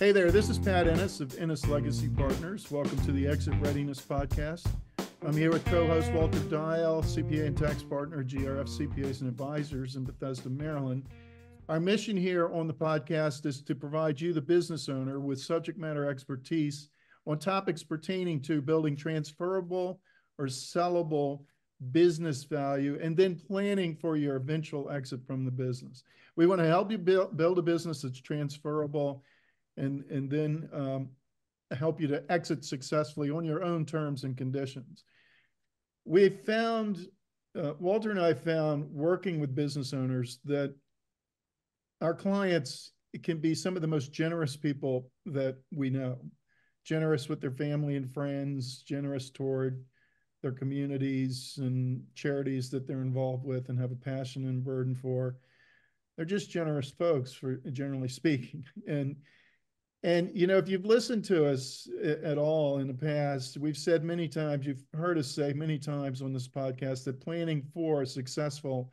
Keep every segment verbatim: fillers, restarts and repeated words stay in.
Hey there, this is Pat Ennis of Ennis Legacy Partners. Welcome to the Exit Readiness Podcast. I'm here with co-host Walter Dehyle, C P A and tax partner, G R F C P As and Advisors in Bethesda, Maryland. Our mission here on the podcast is to provide you, the business owner, with subject matter expertise on topics pertaining to building transferable or sellable business value, and then planning for your eventual exit from the business. We want to help you build, build a business that's transferable and, and then um, help you to exit successfully on your own terms and conditions. We found, uh, Walter and I found, working with business owners, that our clients can be some of the most generous people that we know. Generous with their family and friends, generous toward their communities and charities that they're involved with and have a passion and burden for. They're just generous folks, for generally speaking. And, and you know, if you've listened to us at all in the past, we've said many times, you've heard us say many times on this podcast, that planning for a successful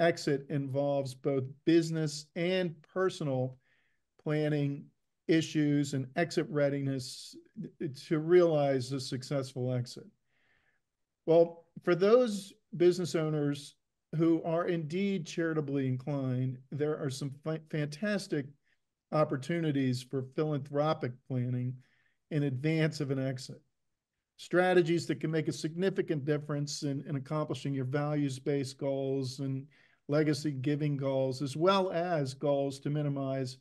exit involves both business and personal planning issues and exit readiness to realize a successful exit. Well, for those business owners who are indeed charitably inclined, there are some fa- fantastic opportunities for philanthropic planning in advance of an exit. Strategies that can make a significant difference in, in accomplishing your values-based goals and legacy giving goals, as well as goals to minimize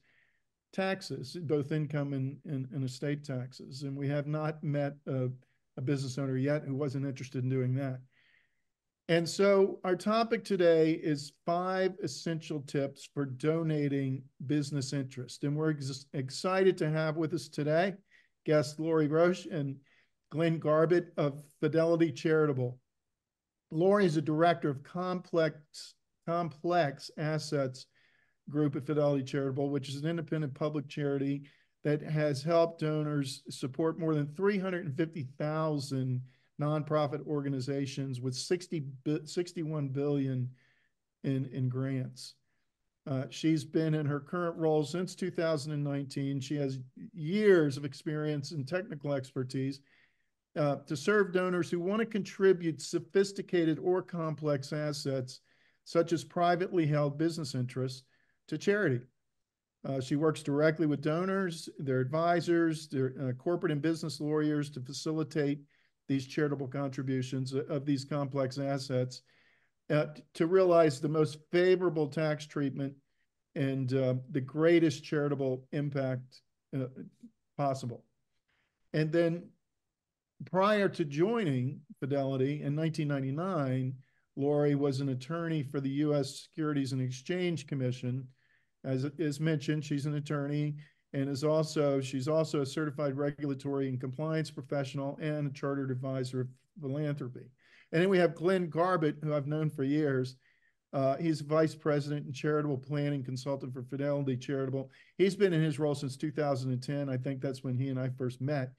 taxes, both income and, and, and estate taxes. And we have not met a, a business owner yet who wasn't interested in doing that. And so our topic today is five essential tips for donating business interest. And we're ex- excited to have with us today guests Laurie Roche and Glenn Garbutt of Fidelity Charitable. Laurie is a director of complex, complex assets group at Fidelity Charitable, which is an independent public charity that has helped donors support more than three hundred fifty thousand nonprofit organizations with sixty, sixty-one billion in, in grants. Uh, she's been in her current role since two thousand nineteen. She has years of experience and technical expertise uh, to serve donors who want to contribute sophisticated or complex assets, such as privately held business interests, to charity. Uh, she works directly with donors, their advisors, their uh, corporate and business lawyers to facilitate these charitable contributions of these complex assets uh, to realize the most favorable tax treatment and uh, the greatest charitable impact uh, possible. And then prior to joining Fidelity in nineteen ninety-nine, Laurie was an attorney for the U S Securities and Exchange Commission. As is mentioned, she's an attorney, and is also she's also a certified regulatory and compliance professional and a chartered advisor of philanthropy. And then we have Glenn Garbutt, who I've known for years. Uh, he's vice president and charitable planning consultant for Fidelity Charitable. He's been in his role since two thousand ten. I think that's when he and I first met.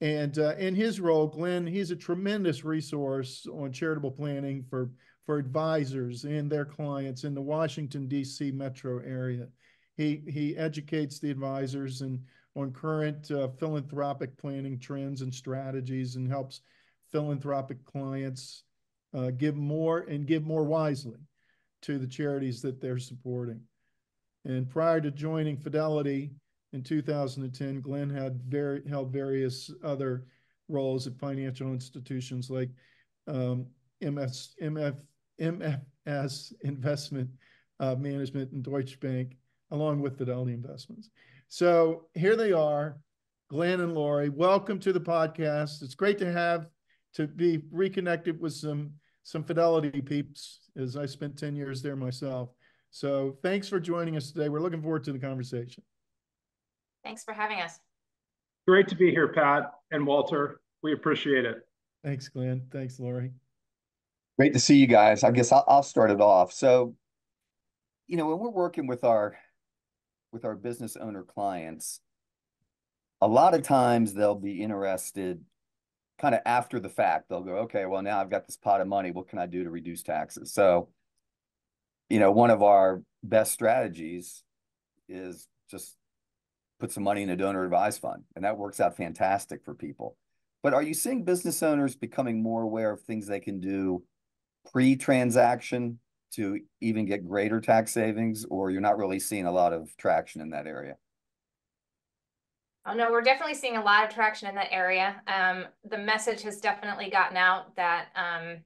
And uh, in his role, Glenn, he's a tremendous resource on charitable planning for for advisors and their clients in the Washington, D C metro area. He he educates the advisors and on current uh, philanthropic planning trends and strategies, and helps philanthropic clients uh, give more and give more wisely to the charities that they're supporting. And prior to joining Fidelity in two thousand ten, Glenn had very, held various other roles at financial institutions like um, M F S Investment uh, Management and Deutsche Bank, along with Fidelity Investments. So here they are, Glenn and Laurie. Welcome to the podcast. It's great to have, to be reconnected with some, some Fidelity peeps, as I spent ten years there myself. So thanks for joining us today. We're looking forward to the conversation. Thanks for having us. Great to be here, Pat and Walter. We appreciate it. Thanks, Glenn. Thanks, Laurie. Great to see you guys. I guess I'll, I'll start it off. So, you know, when we're working with our with our business owner clients, a lot of times they'll be interested kind of after the fact. They'll go, okay, well, now I've got this pot of money. What can I do to reduce taxes? So, you know, one of our best strategies is just put some money in a donor advised fund, and that works out fantastic for people. But are you seeing business owners becoming more aware of things they can do pre-transaction to even get greater tax savings, or you're not really seeing a lot of traction in that area? Oh, no, we're definitely seeing a lot of traction in that area. Um, the message has definitely gotten out that um,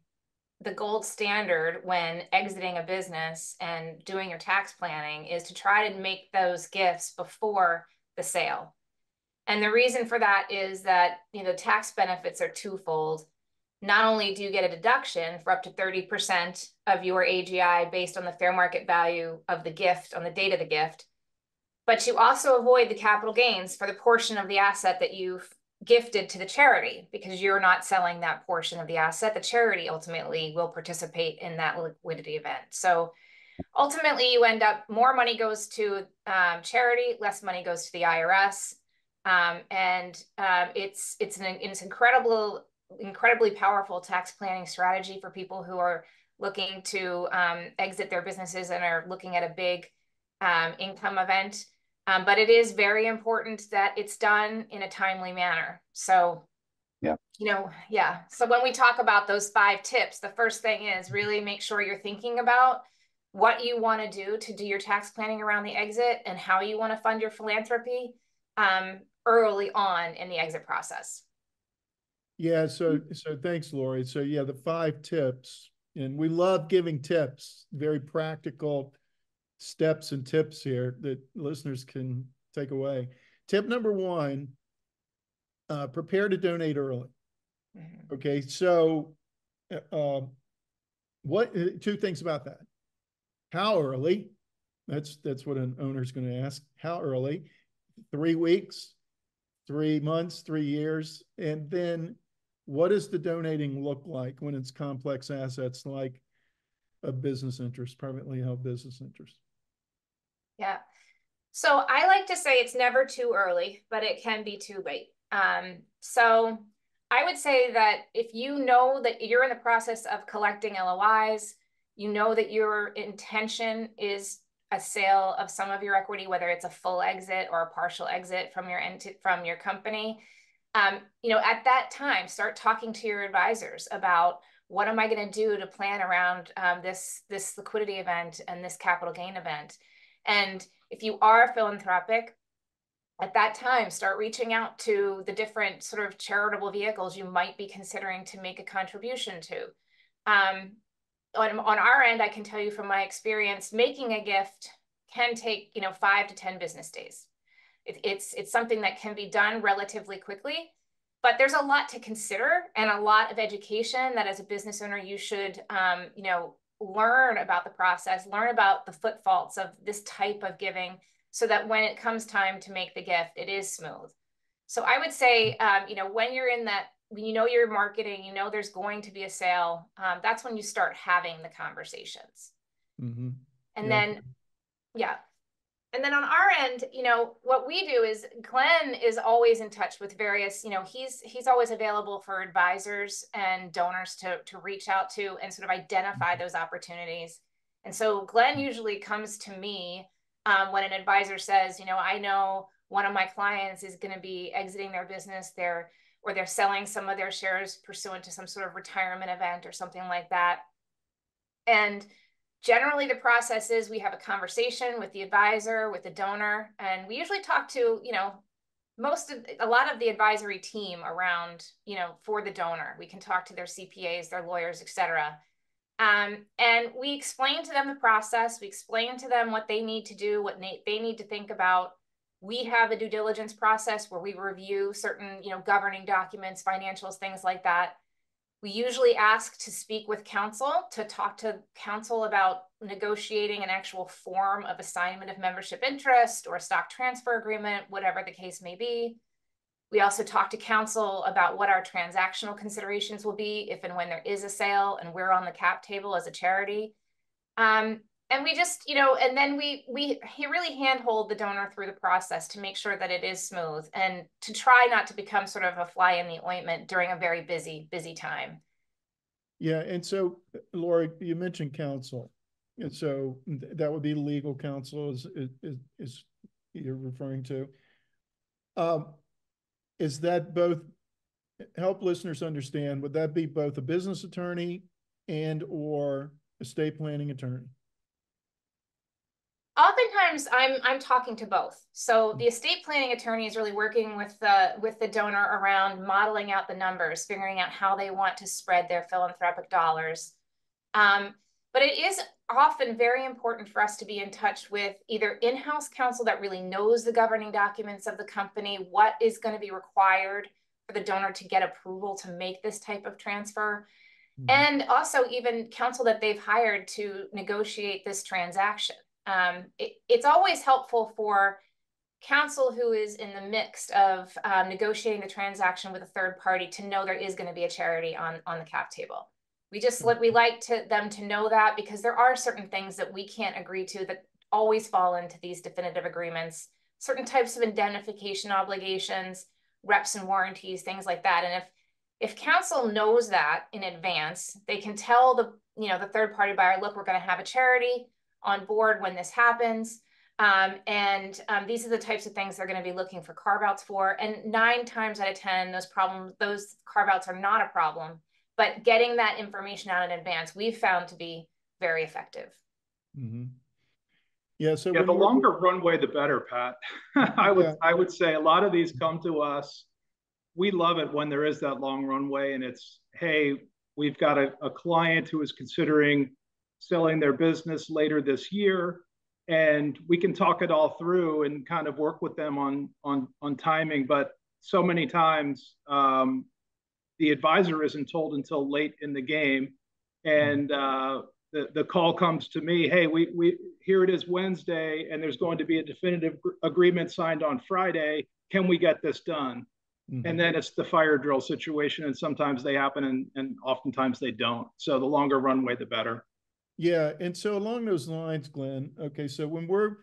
the gold standard when exiting a business and doing your tax planning is to try to make those gifts before the sale. And the reason for that is that, you know, tax benefits are twofold. Not only do you get a deduction for up to thirty percent of your A G I based on the fair market value of the gift on the date of the gift, but you also avoid the capital gains for the portion of the asset that you've gifted to the charity, because you're not selling that portion of the asset. The charity ultimately will participate in that liquidity event. So ultimately you end up, more money goes to um, charity, less money goes to the I R S. Um, and um, it's, it's an it's incredible incredibly powerful tax planning strategy for people who are looking to um, exit their businesses and are looking at a big um, income event. Um, but it is very important that it's done in a timely manner. So, yeah, you know, yeah. So when we talk about those five tips, the first thing is really make sure you're thinking about what you want to do to do your tax planning around the exit and how you want to fund your philanthropy um, early on in the exit process. Yeah, so so thanks, Laurie. So yeah, the five tips, and we love giving tips, very practical steps and tips here that listeners can take away. Tip number one, uh, prepare to donate early. Mm-hmm. Okay, so uh, what? Two things about that. How early? That's that's what an owner's going to ask. How early? Three weeks, three months, three years, and then. What does the donating look like when it's complex assets like a business interest, privately held business interest? Yeah. So I like to say it's never too early, but it can be too late. Um, so I would say that if you know that you're in the process of collecting L O Is, you know that your intention is a sale of some of your equity, whether it's a full exit or a partial exit from your entity, from your company. Um, you know, at that time, start talking to your advisors about what am I going to do to plan around um, this, this liquidity event and this capital gain event. And if you are philanthropic, at that time, start reaching out to the different sort of charitable vehicles you might be considering to make a contribution to. Um, on, on our end, I can tell you from my experience, making a gift can take, you know, five to ten business days. It's, it's something that can be done relatively quickly, but there's a lot to consider and a lot of education that as a business owner, you should, um, you know, learn about the process, learn about the footfalls of this type of giving so that when it comes time to make the gift, it is smooth. So I would say, um, you know, when you're in that, when you know you're marketing, you know, there's going to be a sale. Um, that's when you start having the conversations. Mm-hmm. And yeah. then, yeah. And then on our end, you know, what we do is Glenn is always in touch with various, you know, he's he's always available for advisors and donors to, to reach out to and sort of identify those opportunities. And so Glenn usually comes to me um, when an advisor says, you know, I know one of my clients is going to be exiting their business there, or they're selling some of their shares pursuant to some sort of retirement event or something like that. And generally, the process is we have a conversation with the advisor, with the donor, and we usually talk to, you know, most of a lot of the advisory team around, you know, for the donor. We can talk to their C P As, their lawyers, et cetera. Um, and we explain to them the process. We explain to them what they need to do, what they need to think about. We have a due diligence process where we review certain, you know, governing documents, financials, things like that. We usually ask to speak with counsel, to talk to counsel about negotiating an actual form of assignment of membership interest or a stock transfer agreement, whatever the case may be. We also talk to counsel about what our transactional considerations will be if and when there is a sale and we're on the cap table as a charity. Um, and we just, you know, and then we, we really handhold the donor through the process to make sure that it is smooth and to try not to become sort of a fly in the ointment during a very busy, busy time. Yeah. And so, Laurie, you mentioned counsel. And so that would be legal counsel is, is, is you're referring to. Um, is that both, help listeners understand, would that be both a business attorney and or estate planning attorney? Oftentimes I'm, I'm talking to both. So the estate planning attorney is really working with the, with the donor around modeling out the numbers, figuring out how they want to spread their philanthropic dollars. Um, but it is often very important for us to be in touch with either in-house counsel that really knows the governing documents of the company, what is going to be required for the donor to get approval to make this type of transfer, mm-hmm. and also even counsel that they've hired to negotiate this transaction. Um, it, it's always helpful for counsel who is in the mix of um, negotiating the transaction with a third party to know there is going to be a charity on, on the cap table. We just we like to them to know that, because there are certain things that we can't agree to that always fall into these definitive agreements, certain types of indemnification obligations, reps and warranties, things like that. And if if counsel knows that in advance, they can tell the you know the third party buyer, look, we're going to have a charity on board when this happens, um, and um, these are the types of things they're going to be looking for carve outs for. And nine times out of ten, those problems, those carve outs are not a problem. But getting that information out in advance, we've found to be very effective. Mm-hmm. Yeah. So yeah, the longer runway, the better, Pat. I would yeah. I would say a lot of these come to us. We love it when there is that long runway, and it's, hey, we've got a, a client who is considering selling their business later this year, and we can talk it all through and kind of work with them on on on timing. But so many times, Um, the advisor isn't told until late in the game, and uh, the, the call comes to me, hey, we, we here it is Wednesday, and there's going to be a definitive agreement signed on Friday. Can we get this done? Mm-hmm. And then it's the fire drill situation, and sometimes they happen, and, and oftentimes they don't. So the longer runway, the better. Yeah, and so along those lines, Glenn, okay, so when, we're,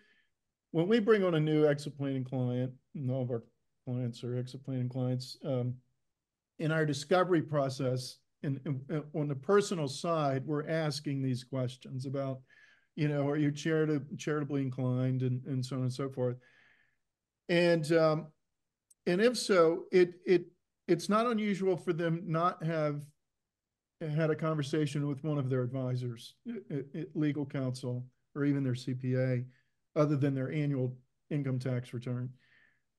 when we bring on a new exit planning client, and all of our clients are exit planning clients, um, in our discovery process, and, and on the personal side, we're asking these questions about, you know, are you charita charitably inclined, and, and so on and so forth. And um, and if so, it it it's not unusual for them not have had a conversation with one of their advisors, legal counsel, or even their C P A, other than their annual income tax return,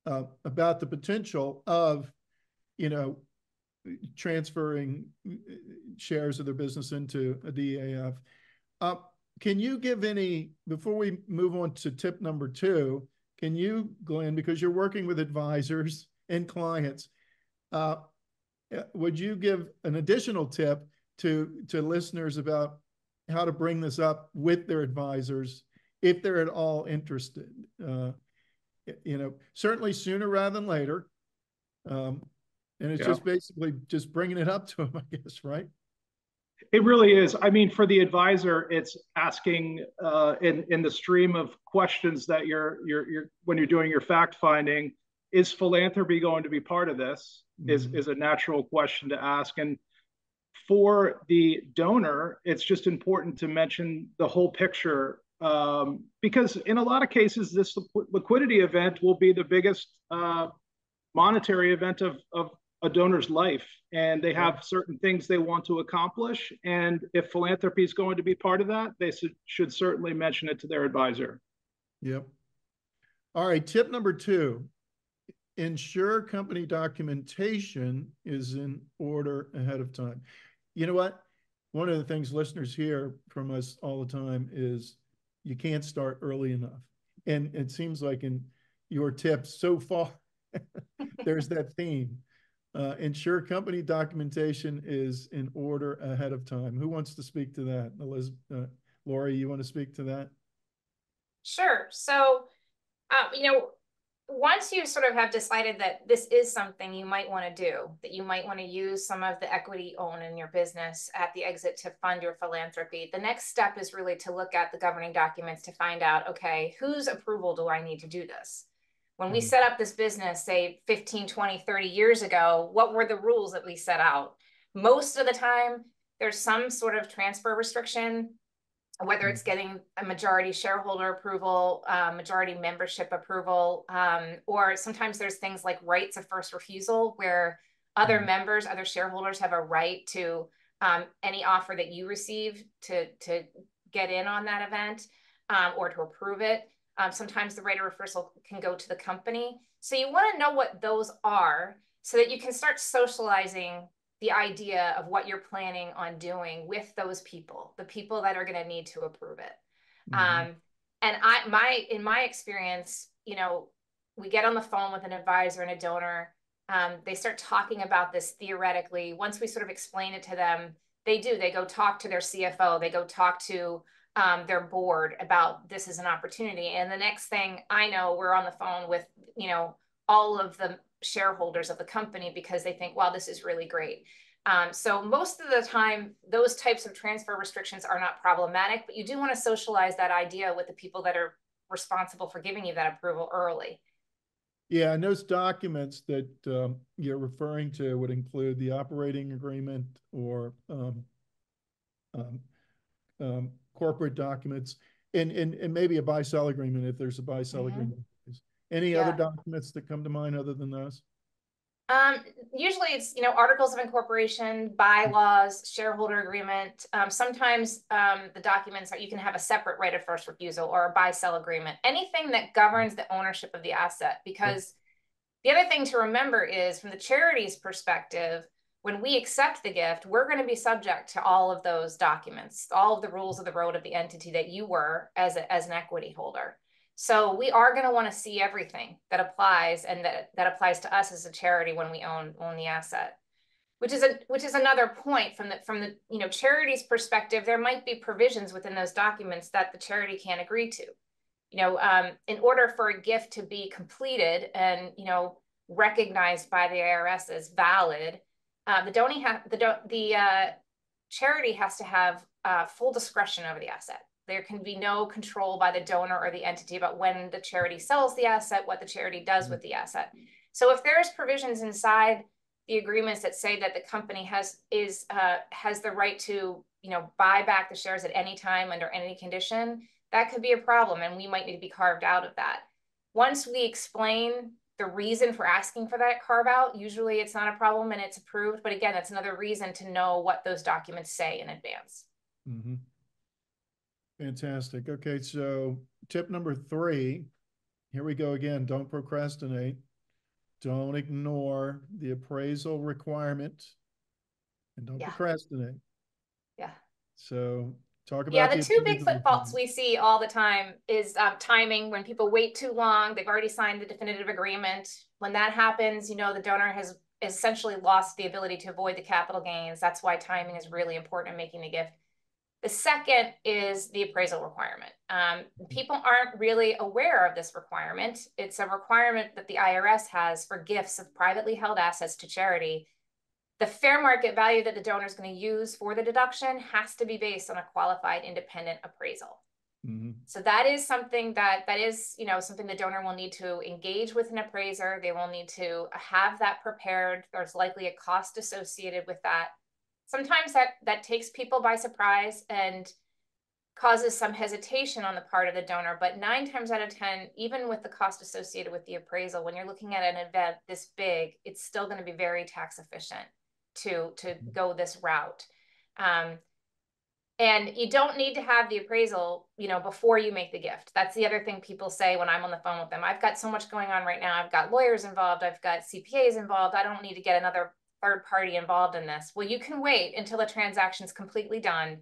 uh, about the potential of, you know, transferring shares of their business into a D A F. Uh, can you give any, before we move on to tip number two, can you, Glenn, because you're working with advisors and clients, uh, would you give an additional tip to, to listeners about how to bring this up with their advisors if they're at all interested? Uh, you know, certainly sooner rather than later. Um, And it's yeah. just basically just bringing it up to them, I guess, right? It really is. I mean, for the advisor, it's asking uh, in in the stream of questions that you're you're you're when you're doing your fact finding, is philanthropy going to be part of this? Mm-hmm. Is is a natural question to ask. And for the donor, it's just important to mention the whole picture, um, because in a lot of cases, this liquidity event will be the biggest uh, monetary event of of. a donor's life, and they have certain things they want to accomplish. And if philanthropy is going to be part of that, they should certainly mention it to their advisor. Yep. All right. Tip number two, ensure company documentation is in order ahead of time. You know what? One of the things listeners hear from us all the time is you can't start early enough. And it seems like in your tips so far, there's that theme. Uh, ensure company documentation is in order ahead of time. Who wants to speak to that? Eliz uh, Laurie, you want to speak to that? Sure. So, uh, you know, once you sort of have decided that this is something you might want to do, that you might want to use some of the equity owned in your business at the exit to fund your philanthropy, the next step is really to look at the governing documents to find out, okay, whose approval do I need to do this? When we set up this business, say fifteen, twenty, thirty years ago, what were the rules that we set out? Most of the time, there's some sort of transfer restriction. whether it's getting a majority shareholder approval, uh, majority membership approval, um, or sometimes there's things like rights of first refusal where other members, other shareholders have a right to um, any offer that you receive to, to get in on that event um, or to approve it. Um, sometimes the right of reversal can go to the company. So you want to know what those are so that you can start socializing the idea of what you're planning on doing with those people, the people that are going to need to approve it. Mm-hmm. Um, and I, my, in my experience, you know, we get on the phone with an advisor and a donor. Um, they start talking about this theoretically. Once we sort of explain it to them, they do, they go talk to their C F O, they go talk to um, their board about this is an opportunity. And the next thing I know, we're on the phone with, you know, all of the shareholders of the company because they think, wow, this is really great. Um, so most of the time, those types of transfer restrictions are not problematic, but you do want to socialize that idea with the people that are responsible for giving you that approval early. Yeah, and those documents that um, you're referring to would include the operating agreement or um, um, um, corporate documents, and, and, and maybe a buy-sell agreement if there's a buy-sell mm-hmm. agreement. Any yeah. other documents that come to mind other than those? Um, usually it's, you know, articles of incorporation, bylaws, shareholder agreement. Um, sometimes um, the documents are, you can have a separate right of first refusal or a buy-sell agreement, anything that governs the ownership of the asset. Because yeah. the other thing to remember is from the charity's perspective, when we accept the gift, we're going to be subject to all of those documents, all of the rules of the road of the entity that you were as, a, as an equity holder. So we are going to want to see everything that applies and that, that applies to us as a charity when we own, own the asset, which is a which is another point from the from the you know charity's perspective. There might be provisions within those documents that the charity can't agree to, you know, um, in order for a gift to be completed and you know recognized by the I R S as valid. Uh, the donee ha the do the uh, charity has to have uh, full discretion over the asset. There can be no control by the donor or the entity about when the charity sells the asset, what the charity does with the asset. So if there's provisions inside the agreements that say that the company has is uh, has the right to you know buy back the shares at any time under any condition, that could be a problem and we might need to be carved out of that. Once we explain the reason for asking for that carve out, usually it's not a problem and it's approved. But again, that's another reason to know what those documents say in advance. Mm-hmm. Fantastic. Okay, so tip number three, here we go again. Don't procrastinate. Don't ignore the appraisal requirement and don't yeah. procrastinate. Yeah. So talk about- Yeah, the, the two big footfalls we see all the time is uh, timing. When people wait too long, they've already signed the definitive agreement. When that happens, you know, the donor has essentially lost the ability to avoid the capital gains. That's why timing is really important in making the gift. The second is the appraisal requirement. Um, people aren't really aware of this requirement. It's a requirement that the I R S has for gifts of privately held assets to charity. The fair market value that the donor is going to use for the deduction has to be based on a qualified independent appraisal. Mm-hmm. So that is something that that is, you know, something the donor will need to engage with an appraiser. They will need to have that prepared. There's likely a cost associated with that. Sometimes that, that takes people by surprise and causes some hesitation on the part of the donor, but nine times out of ten, even with the cost associated with the appraisal, when you're looking at an event this big, it's still going to be very tax efficient to, to go this route. Um, and you don't need to have the appraisal, you know, before you make the gift. That's the other thing people say when I'm on the phone with them. I've got so much going on right now. I've got lawyers involved. I've got C P As involved. I don't need to get another third party involved in this. Well, you can wait until the transaction's completely done,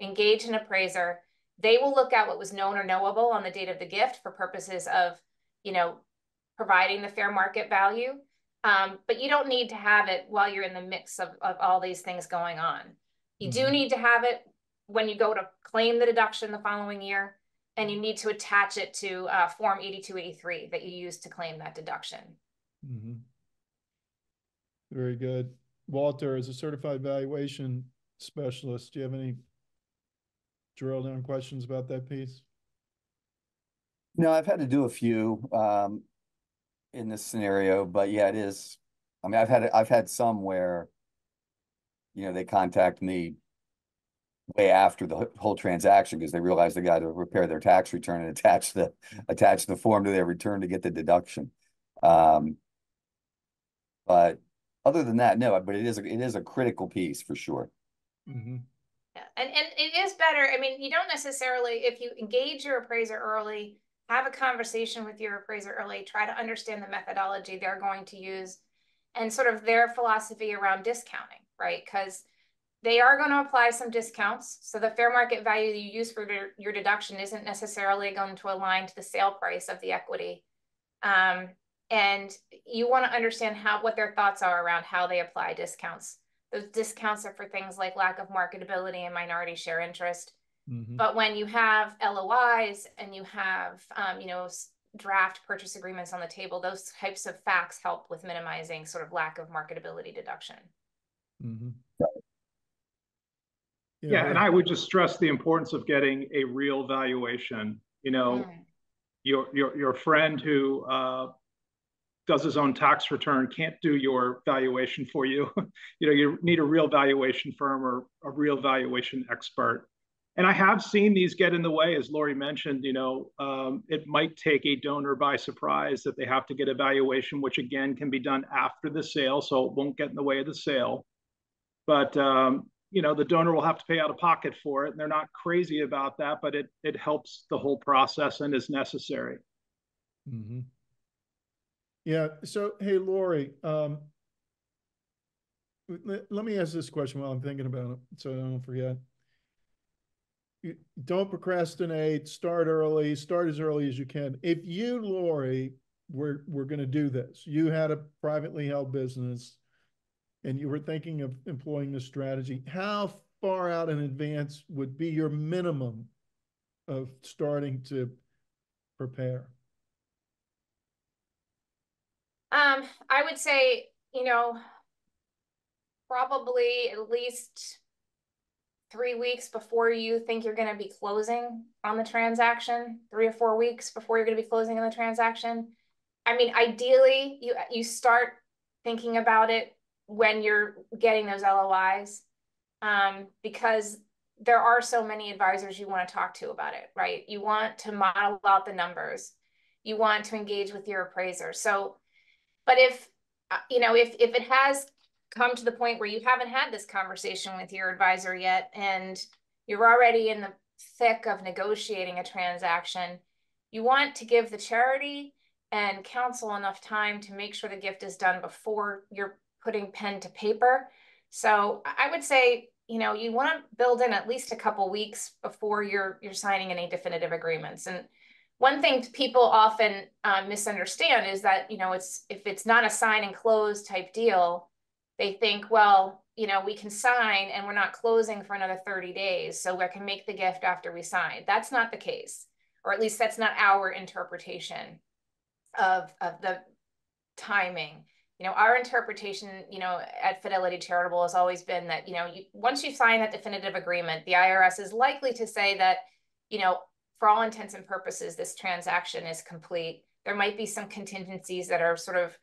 engage an appraiser. They will look at what was known or knowable on the date of the gift for purposes of, you know, providing the fair market value. Um, but you don't need to have it while you're in the mix of, of all these things going on. You mm-hmm. do need to have it when you go to claim the deduction the following year, and you need to attach it to uh, Form eighty-two eighty-three that you use to claim that deduction. Mm-hmm. Very good. Walter, as a certified valuation specialist, do you have any drill down questions about that piece? No, I've had to do a few um, in this scenario, but yeah, it is. I mean, I've had I've had some where, you know, they contact me way after the whole transaction because they realized they got to prepare their tax return and attach the attach the form to their return to get the deduction. Um, but other than that, no. But it is a, it is a critical piece for sure. Mm-hmm. Yeah, and and it is better. I mean, you don't necessarily, if you engage your appraiser early, have a conversation with your appraiser early, try to understand the methodology they're going to use and sort of their philosophy around discounting, right? Because they are going to apply some discounts. So the fair market value that you use for your, your deduction isn't necessarily going to align to the sale price of the equity. Um, and you want to understand how, what their thoughts are around how they apply discounts. Those discounts are for things like lack of marketability and minority share interest. Mm-hmm. But when you have L O Is and you have, um, you know, draft purchase agreements on the table, those types of facts help with minimizing sort of lack of marketability deduction. Mm-hmm. Yeah, yeah, and I would just stress the importance of getting a real valuation. You know, mm. your, your, your friend who uh, does his own tax return can't do your valuation for you. You know, you need a real valuation firm or a real valuation expert. And I have seen these get in the way, as Laurie mentioned. You know, um, it might take a donor by surprise that they have to get a valuation, which again can be done after the sale, so it won't get in the way of the sale. But, um, you know, the donor will have to pay out of pocket for it, and they're not crazy about that, but it, it helps the whole process and is necessary. Mm-hmm. Yeah, so, hey, Laurie, um, let, let me ask this question while I'm thinking about it, so I don't forget. Don't procrastinate, start early, start as early as you can. If you, Laurie, were, were going to do this, you had a privately held business and you were thinking of employing this strategy, how far out in advance would be your minimum of starting to prepare? Um, I would say, you know, probably at least three weeks before you think you're going to be closing on the transaction, three or four weeks before you're going to be closing on the transaction. I mean, ideally, you, you start thinking about it when you're getting those L O Is, um, because there are so many advisors you want to talk to about it, right? You want to model out the numbers. You want to engage with your appraiser. So, but if, you know, if, if it has come to the point where you haven't had this conversation with your advisor yet, and you're already in the thick of negotiating a transaction, you want to give the charity and counsel enough time to make sure the gift is done before you're putting pen to paper. So I would say, you know, you want to build in at least a couple weeks before you're you're signing any definitive agreements. And one thing people often uh, misunderstand is that, you know, it's if it's not a sign and close type deal, they think, well, you know, we can sign and we're not closing for another thirty days, so I can make the gift after we sign. That's not the case, or at least that's not our interpretation of, of the timing. You know, our interpretation, you know, at Fidelity Charitable has always been that, you know, you, once you sign that definitive agreement, the I R S is likely to say that, you know, for all intents and purposes, this transaction is complete. There might be some contingencies that are sort of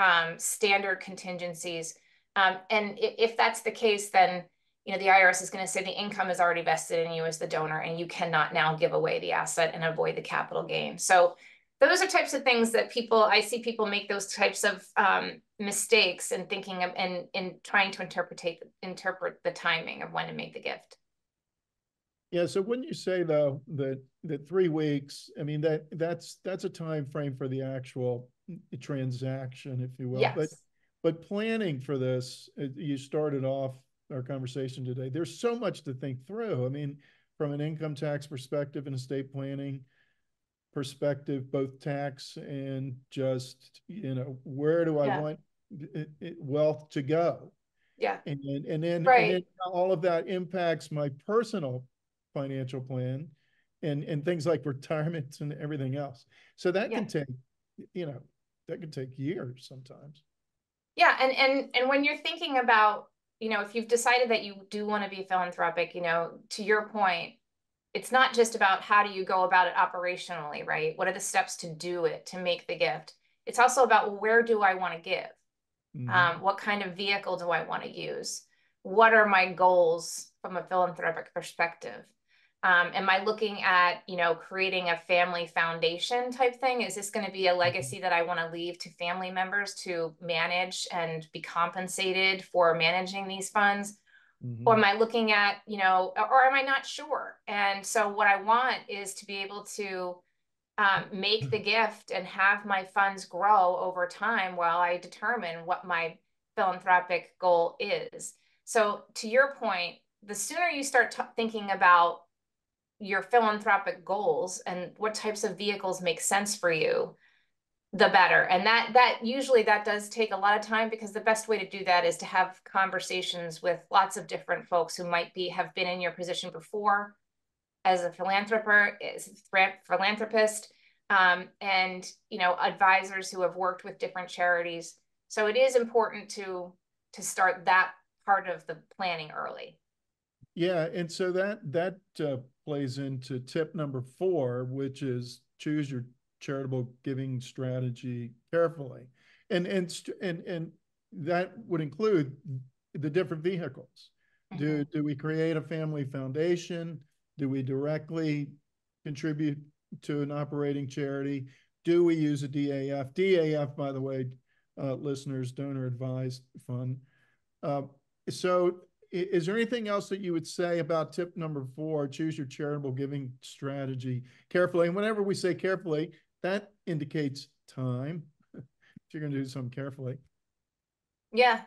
um, standard contingencies. Um, and if, if that's the case, then, you know, the I R S is going to say the income is already vested in you as the donor, and you cannot now give away the asset and avoid the capital gain. So those are types of things that people, I see people make those types of um, mistakes in thinking of, and in trying to interpretate, interpret the timing of when to make the gift. Yeah. So wouldn't you say, though, that, that three weeks, I mean, that that's, that's a time frame for the actual transaction, if you will. Yes. But But planning for this, you started off our conversation today. There's so much to think through. I mean, from an income tax perspective and estate planning perspective, both tax and just, you know, where do I yeah. want it, it, wealth to go? Yeah. And, and, and, then, right. and then all of that impacts my personal financial plan and, and things like retirement and everything else. So that yeah. can take, you know, that can take years sometimes. Yeah, and and and when you're thinking about, you know, if you've decided that you do want to be philanthropic, you know, to your point, it's not just about how do you go about it operationally, right? What are the steps to do it, to make the gift? It's also about, well, where do I want to give? Mm-hmm. Um, what kind of vehicle do I want to use? what are my goals from a philanthropic perspective? Um, am I looking at, you know, creating a family foundation type thing? Is this going to be a legacy that I want to leave to family members to manage and be compensated for managing these funds? Mm-hmm. Or am I looking at, you know, or am I not sure? And so what I want is to be able to um, make the gift and have my funds grow over time while I determine what my philanthropic goal is. So to your point, the sooner you start thinking about your philanthropic goals and what types of vehicles make sense for you, the better. And that that usually that does take a lot of time, because the best way to do that is to have conversations with lots of different folks who might be have been in your position before as a philanthropist, as a philanthropist, um, and you know, advisors who have worked with different charities. So it is important to to start that part of the planning early. Yeah, and so that that uh, plays into tip number four, which is choose your charitable giving strategy carefully, and and and and that would include the different vehicles. Mm-hmm. Do do we create a family foundation? Do we directly contribute to an operating charity? Do we use a D A F? D A F, by the way, uh, listeners, donor advised fund. Uh, so. Is there anything else that you would say about tip number four? Choose your charitable giving strategy carefully. And whenever we say carefully, that indicates time. If you're going to do something carefully. Yeah.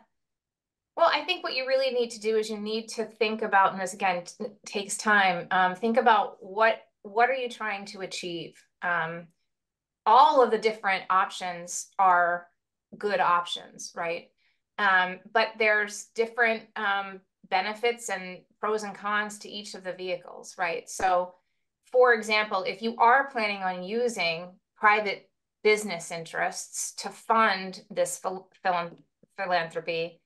Well, I think what you really need to do is you need to think about, and this again takes time, um, think about what, what are you trying to achieve? Um, all of the different options are good options, right? Um, but there's different um, benefits and pros and cons to each of the vehicles, right? So, for example, if you are planning on using private business interests to fund this phil phil philanthropy,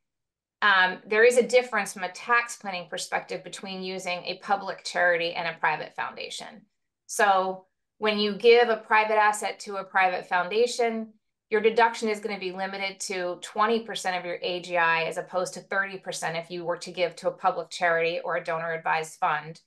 um, there is a difference from a tax planning perspective between using a public charity and a private foundation. So when you give a private asset to a private foundation, your deduction is going to be limited to twenty percent of your A G I as opposed to thirty percent if you were to give to a public charity or a donor advised fund.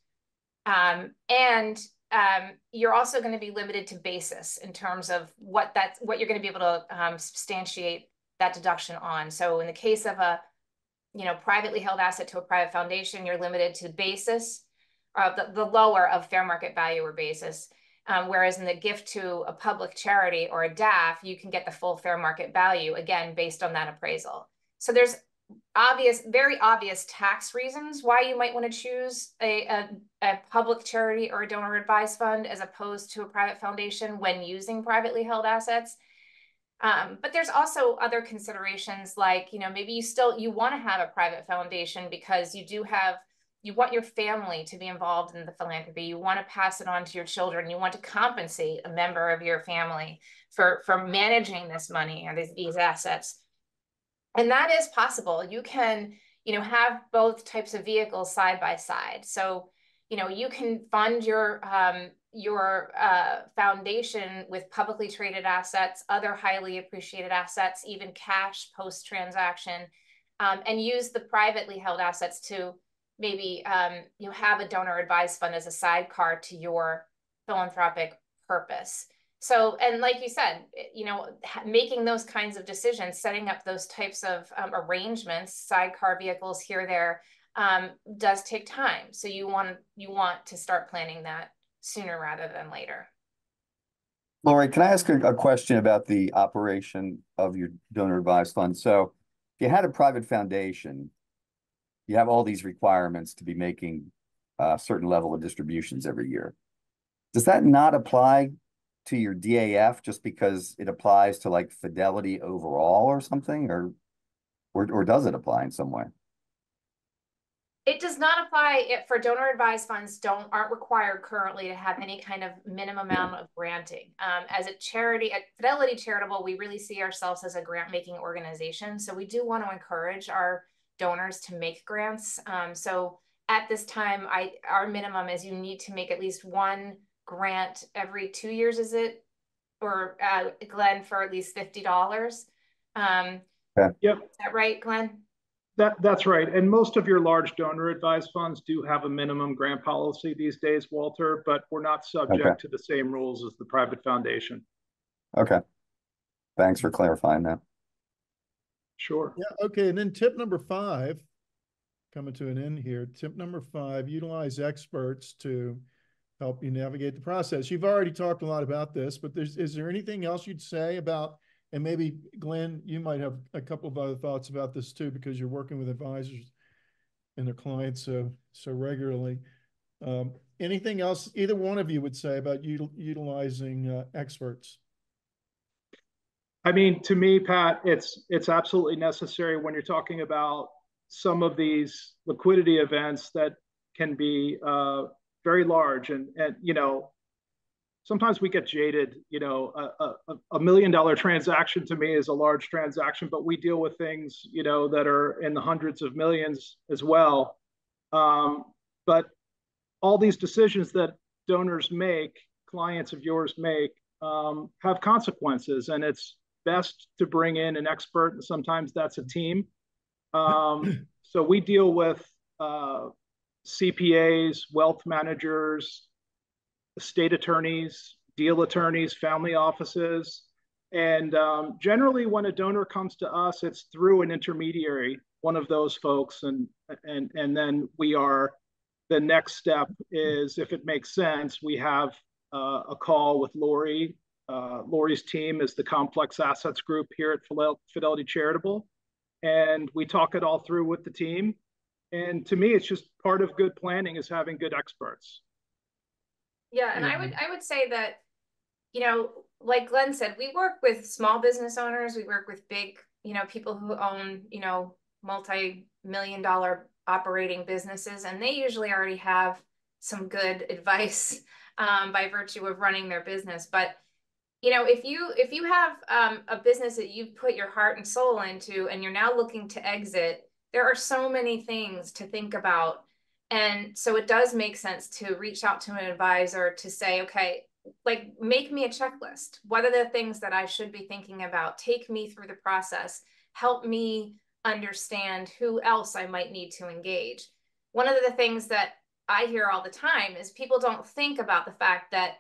Um, and um, you're also going to be limited to basis in terms of what that's, what you're going to be able to um, substantiate that deduction on. So in the case of a you know, privately held asset to a private foundation, you're limited to the basis, uh, the, the lower of fair market value or basis. Um, whereas in the gift to a public charity or a D A F, you can get the full fair market value, again, based on that appraisal. So there's obvious, very obvious tax reasons why you might want to choose a, a, a public charity or a donor advised fund as opposed to a private foundation when using privately held assets. Um, but there's also other considerations like, you know, maybe you still, you want to have a private foundation because you do have, you want your family to be involved in the philanthropy. You want to pass it on to your children. You want to compensate a member of your family for, for managing this money or these, these assets. And that is possible. You can, you know, have both types of vehicles side by side. So, you know, you can fund your, um, your uh, foundation with publicly traded assets, other highly appreciated assets, even cash post-transaction, um, and use the privately held assets to maybe um, you have a donor advised fund as a sidecar to your philanthropic purpose. So, and like you said, you know, making those kinds of decisions, setting up those types of um, arrangements, sidecar vehicles here, there, um, does take time. So you want, you want to start planning that sooner rather than later. Laurie, can I ask a question about the operation of your donor advised fund? So if you had a private foundation, you have all these requirements to be making a certain level of distributions every year. Does that not apply to your D A F just because it applies to like Fidelity overall or something, or, or, or does it apply in some way? It does not apply it for donor advised funds don't aren't required currently to have any kind of minimum amount of granting. Um, as a charity, at Fidelity Charitable, we really see ourselves as a grant making organization. So we do want to encourage our donors to make grants. Um, so at this time, I, our minimum is you need to make at least one grant every two years, is it? Or uh, Glenn, for at least fifty dollars. Um, yeah. Yep. Is that right, Glenn? That, that's right. And most of your large donor advised funds do have a minimum grant policy these days, Walter, but we're not subject okay. to the same rules as the private foundation. Okay. Thanks for clarifying that. Sure. Yeah. Okay. And then tip number five, coming to an end here. Tip number five, utilize experts to help you navigate the process. You've already talked a lot about this, but there's, is there anything else you'd say about, and maybe Glenn, you might have a couple of other thoughts about this too, because you're working with advisors and their clients so, so regularly. Um, anything else either one of you would say about util utilizing uh, experts? I mean, to me, Pat, it's, it's absolutely necessary when you're talking about some of these liquidity events that can be uh, very large and, and, you know, sometimes we get jaded, you know, a, a, a million dollar transaction to me is a large transaction, but we deal with things, you know, that are in the hundreds of millions as well. Um, but all these decisions that donors make, clients of yours make, um, have consequences, and it's best to bring in an expert, and sometimes that's a team. Um, so we deal with uh, C P As, wealth managers, state attorneys, deal attorneys, family offices. And um, generally when a donor comes to us, it's through an intermediary, one of those folks. And, and, and then we are, the next step is, if it makes sense, we have uh, a call with Laurie. Uh, Laurie's team is the Complex Assets Group here at Fidelity Charitable. And we talk it all through with the team. And to me, it's just part of good planning is having good experts. Yeah, and I would I would say that, you know, like Glenn said, we work with small business owners, we work with big, you know, people who own, you know, multi-million dollar operating businesses, and they usually already have some good advice um, by virtue of running their business. But, you know, if you if you have um, a business that you've put your heart and soul into, and you're now looking to exit, there are so many things to think about. And so it does make sense to reach out to an advisor to say, okay, like, make me a checklist. What are the things that I should be thinking about? Take me through the process. Help me understand who else I might need to engage. One of the things that I hear all the time is people don't think about the fact that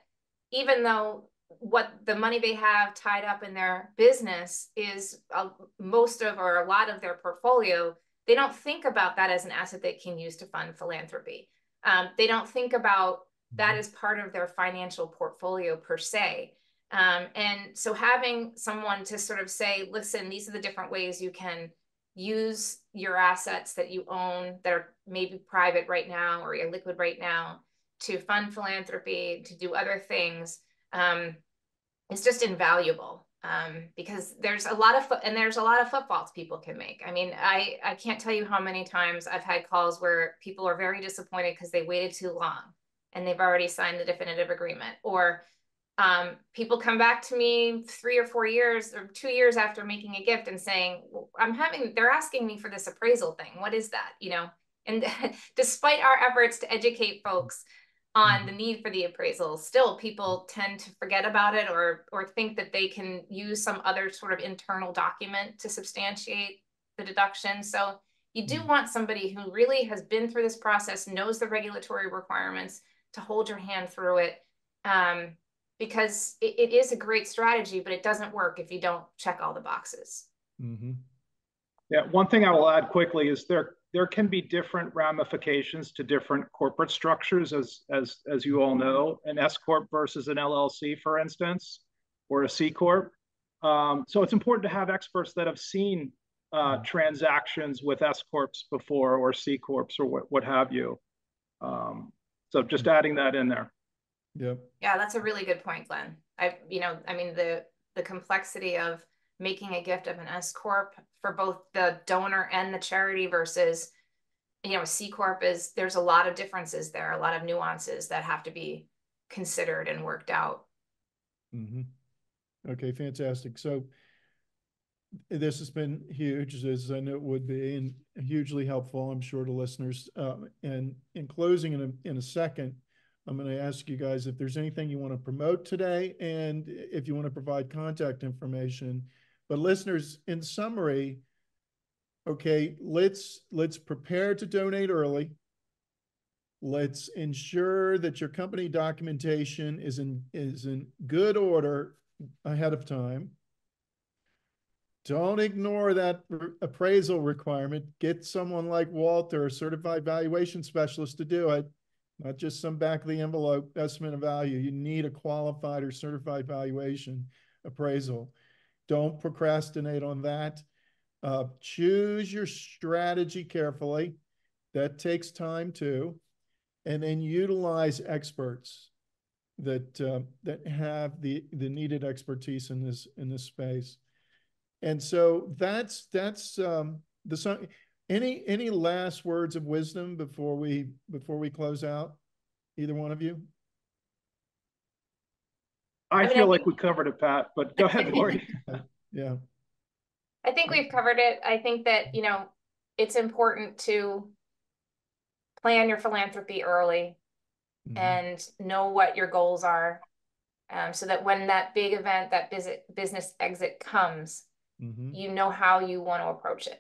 even though what the money they have tied up in their business is a, most of or a lot of their portfolio, they don't think about that as an asset they can use to fund philanthropy. Um, they don't think about that as part of their financial portfolio per se. Um, and so having someone to sort of say, listen, these are the different ways you can use your assets that you own that are maybe private right now or illiquid right now to fund philanthropy, to do other things, um, it's just invaluable. Um, because there's a lot of, and there's a lot of footfalls people can make. I mean, I, I can't tell you how many times I've had calls where people are very disappointed because they waited too long and they've already signed the definitive agreement, or um, people come back to me three or four years or two years after making a gift and saying, well, I'm having, they're asking me for this appraisal thing. What is that? You know, and despite our efforts to educate folks on the need for the appraisal, still people tend to forget about it or or think that they can use some other sort of internal document to substantiate the deduction. So you do want somebody who really has been through this process, knows the regulatory requirements, to hold your hand through it, um, because it, it is a great strategy, but it doesn't work if you don't check all the boxes. Mm-hmm. Yeah, one thing I will add quickly is there there can be different ramifications to different corporate structures, as as as you all know, an S corp versus an L L C, for instance, or a C corp. Um, so it's important to have experts that have seen uh, transactions with S corps before, or C corps, or what what have you. Um, so just adding that in there. Yep. Yeah, that's a really good point, Glenn. I you know I mean the the complexity of making a gift of an S corp for both the donor and the charity versus, you know, a C corp is, there's a lot of differences there, a lot of nuances that have to be considered and worked out. Mm-hmm. Okay, fantastic. So this has been huge, as I know it would be, and hugely helpful, I'm sure, to listeners. Um, and in closing, in a, in a second, I'm going to ask you guys if there's anything you want to promote today and if you want to provide contact information. But listeners, in summary, okay, let's let's prepare to donate early. Let's ensure that your company documentation is in is in good order ahead of time. Don't ignore that appraisal requirement. Get someone like Walter, a certified valuation specialist, to do it, not just some back of the envelope estimate of value. You need a qualified or certified valuation appraisal. Don't procrastinate on that. Uh, choose your strategy carefully. That takes time too. And then utilize experts that uh, that have the the needed expertise in this in this space. And so that's that's um, the any any last words of wisdom before we before we close out, either one of you? I, I mean, feel I like we covered it, Pat. But go ahead, Laurie. Yeah, I think we've covered it. I think that you know it's important to plan your philanthropy early mm-hmm. and know what your goals are um, so that when that big event, that business, business exit comes, mm-hmm. you know how you want to approach it.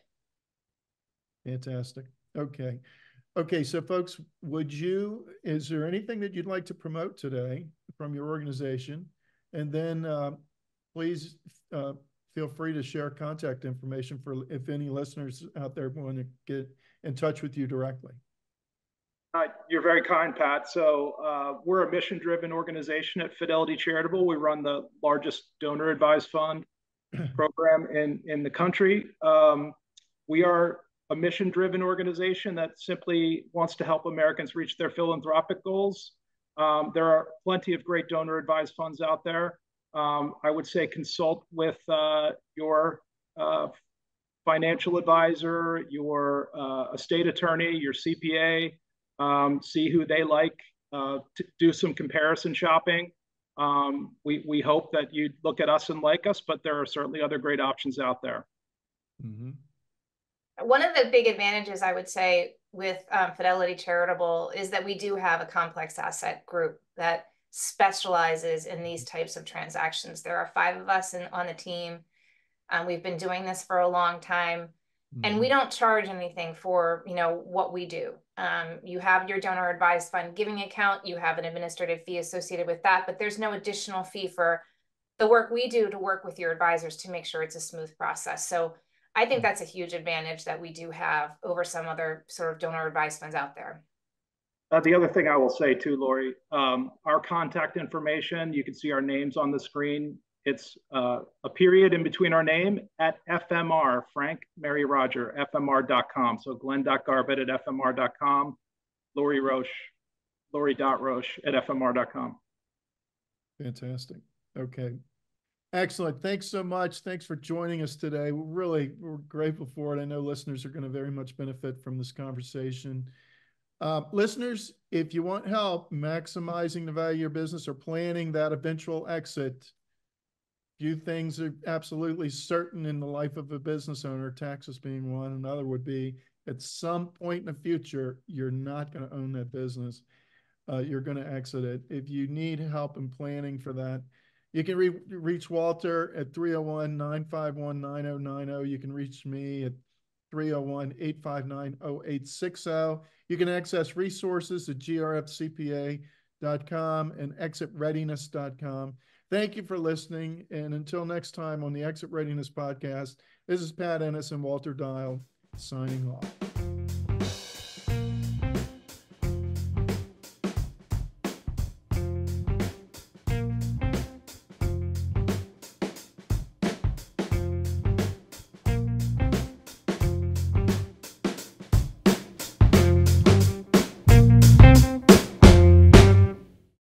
Fantastic. Okay. Okay. So folks, would you, is there anything that you'd like to promote today from your organization? And then uh, please uh, feel free to share contact information for if any listeners out there want to get in touch with you directly. Uh, you're very kind, Pat. So uh, we're a mission-driven organization at Fidelity Charitable. We run the largest donor advised fund program in, in the country. Um, we are a mission-driven organization that simply wants to help Americans reach their philanthropic goals. Um, there are plenty of great donor advised funds out there. Um, I would say consult with uh, your uh, financial advisor, your uh, estate attorney, your C P A. Um, see who they like, uh, to do some comparison shopping. Um, we, we hope that you look at us and like us, but there are certainly other great options out there. Mm-hmm. One of the big advantages I would say with um, Fidelity Charitable is that we do have a complex asset group that specializes in these types of transactions. There are five of us in, on the team. Um, we've been doing this for a long time. And we don't charge anything for, you know, what we do. Um, you have your donor advised fund giving account, you have an administrative fee associated with that, but there's no additional fee for the work we do to work with your advisors to make sure it's a smooth process. So I think that's a huge advantage that we do have over some other sort of donor advised funds out there. Uh, the other thing I will say too, Laurie, um, our contact information, you can see our names on the screen. It's uh, a period in between our name at F M R, Frank Mary Roger, F M R dot com. So Glenn.Garbutt at F M R dot com, Laurie Roche, Laurie.Roche at F M R dot com. Fantastic. Okay. Excellent. Thanks so much. Thanks for joining us today. We're really we're grateful for it. I know listeners are going to very much benefit from this conversation. Uh, listeners, if you want help maximizing the value of your business or planning that eventual exit, few things are absolutely certain in the life of a business owner, taxes being one. Another would be at some point in the future, you're not going to own that business. Uh, you're going to exit it. If you need help in planning for that, you can re reach Walter at three oh one, nine five one, nine oh nine oh. You can reach me at three oh one, eight five nine, oh eight six oh. You can access resources at G R F C P A dot com and exit readiness dot com. Thank you for listening, and until next time on the Exit Readiness Podcast, this is Pat Ennis and Walter Dehyle signing off.